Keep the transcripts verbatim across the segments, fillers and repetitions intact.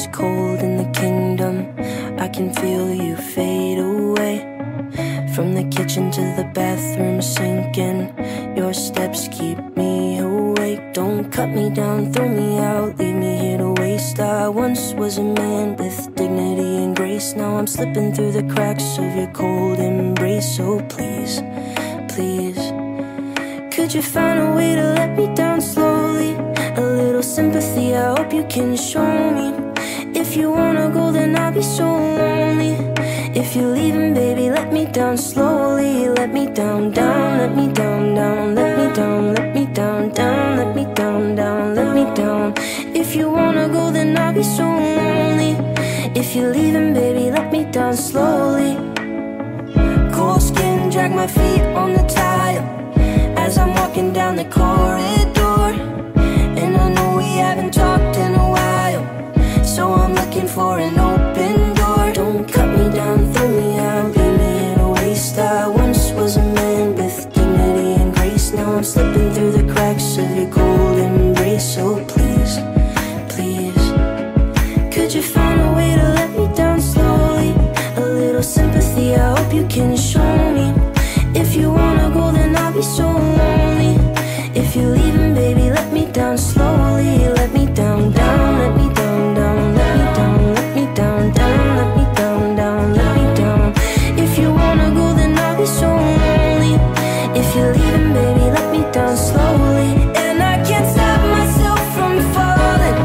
is cold in the kingdom. I can feel you fade away, from the kitchen to the bathroom sinking. Your steps keep me awake. Don't cut me down, throw me out, leave me here to waste. I once was a man with dignity and grace. Now I'm slipping through the cracks of your cold embrace. So please, please, could you find a way to let me down slowly? A little sympathy, I hope you can show me. If you wanna go, then I'll be so lonely. If you're leaving, baby, let me down slowly. Let me down, down, let me down, down. Let me down, let me down, down. Let me down, down, let me down. If you wanna go, then I'll be so lonely. If you're leaving, baby, let me down slowly. Cold skin, drag my feet on the tile as I'm walking down the corridor. And I know we haven't talked in a while, so I'm looking for an open door. Don't cut me down, throw me out, leave me here to waste. I once was a man with dignity and grace. Now I'm slipping through the cracks of your cold embrace. So please, please, could you find a way to let me down slowly? A little sympathy, I hope you can show me. If you wanna go, then I'll be so lonely. If you're leaving, baby, let me down slowly. Let me down, down, let me down, down. Let me down, let me down, down. Let me down, down, let me down. If you wanna go, then I'll be so lonely. If you're leaving, baby, let me down slowly. And I can't stop myself from falling.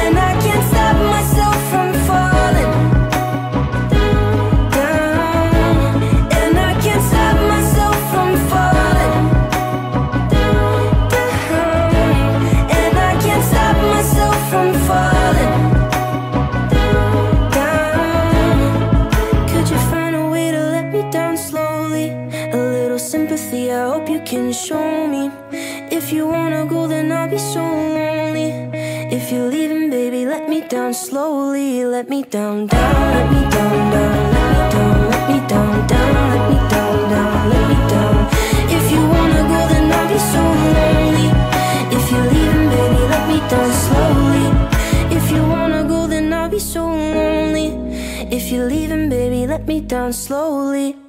And I can't stop myself from falling. Down. And I can't stop myself from falling. Down. And I can't stop myself from falling. Down. Could you find a way to let me down slowly? A little sympathy, I hope you can show me. If you wanna go, then I'll be so lonely. If you're leaving, baby, let me down slowly. Let me down, down, let me down, down. Let me down, let me down, down. Let me down, down, let me down. If you wanna go, then I'll be so lonely. If you're leaving, baby, let me down slowly. If you wanna go, then I'll be so lonely. If you're leaving, baby, let me down slowly.